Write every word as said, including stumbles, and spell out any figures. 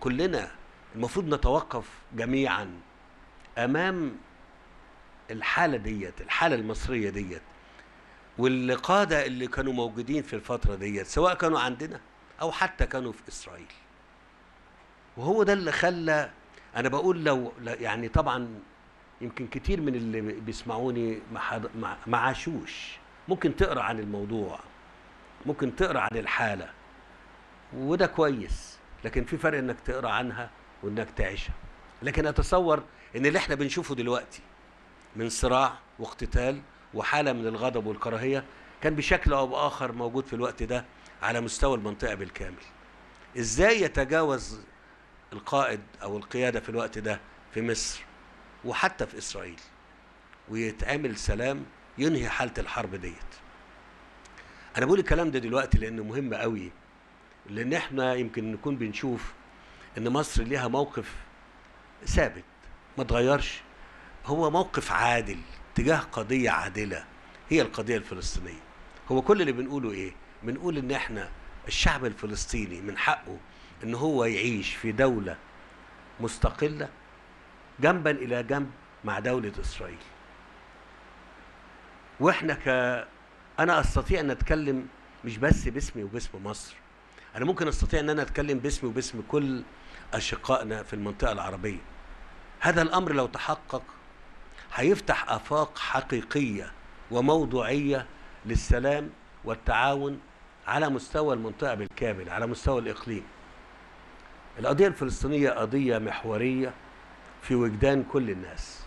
كلنا المفروض نتوقف جميعا امام الحاله ديت، الحاله المصريه ديت، والقاده اللي كانوا موجودين في الفتره ديت سواء كانوا عندنا او حتى كانوا في اسرائيل. وهو ده اللي خلى، انا بقول لو يعني طبعا يمكن كتير من اللي بيسمعوني ما عاشوش، ممكن تقرا عن الموضوع، ممكن تقرا عن الحاله، وده كويس، لكن في فرق انك تقرا عنها وانك تعيشها. لكن اتصور ان اللي احنا بنشوفه دلوقتي من صراع واقتتال وحاله من الغضب والكراهيه كان بشكل او باخر موجود في الوقت ده على مستوى المنطقه بالكامل. ازاي يتجاوز القائد او القياده في الوقت ده في مصر وحتى في اسرائيل ويتعمل سلام ينهي حاله الحرب ديت؟ انا بقول الكلام ده دلوقتي لانه مهم قوي، لان احنا يمكن نكون بنشوف ان مصر ليها موقف ثابت ما اتغيرش، هو موقف عادل تجاه قضيه عادله هي القضيه الفلسطينيه. هو كل اللي بنقوله ايه؟ بنقول ان احنا الشعب الفلسطيني من حقه ان هو يعيش في دوله مستقله جنبا الى جنب مع دوله اسرائيل. واحنا ك انا استطيع ان اتكلم مش بس باسمي وباسم مصر، انا ممكن استطيع ان انا اتكلم باسمي وباسم كل اشقائنا في المنطقه العربيه. هذا الامر لو تحقق هيفتح افاق حقيقيه وموضوعيه للسلام والتعاون على مستوى المنطقه بالكامل، على مستوى الاقليم. القضيه الفلسطينيه قضيه محوريه في وجدان كل الناس.